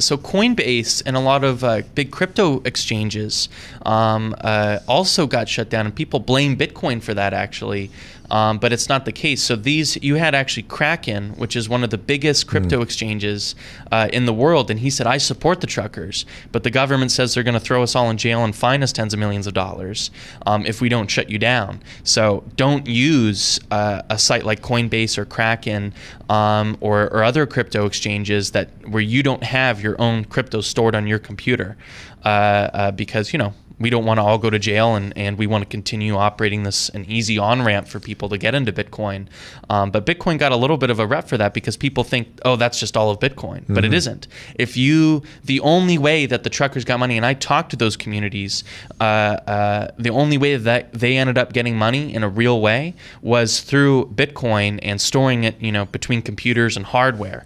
So Coinbase and a lot of big crypto exchanges also got shut down, and people blame Bitcoin for that actually, but it's not the case. So you had actually Kraken, which is one of the biggest crypto exchanges in the world, and he said, I support the truckers, but the government says they're going to throw us all in jail and fine us tens of millions of dollars if we don't shut you down. So don't use a site like Coinbase or Kraken or other crypto exchanges where you don't have your own crypto stored on your computer because, you know, we don't want to all go to jail, and we want to continue operating this an easy on-ramp for people to get into Bitcoin. But Bitcoin got a little bit of a rep for that because people think, oh, that's just all of Bitcoin, but it isn't. The only way that the truckers got money, and I talked to those communities, the only way that they ended up getting money in a real way was through Bitcoin and storing it, you know, between computers and hardware.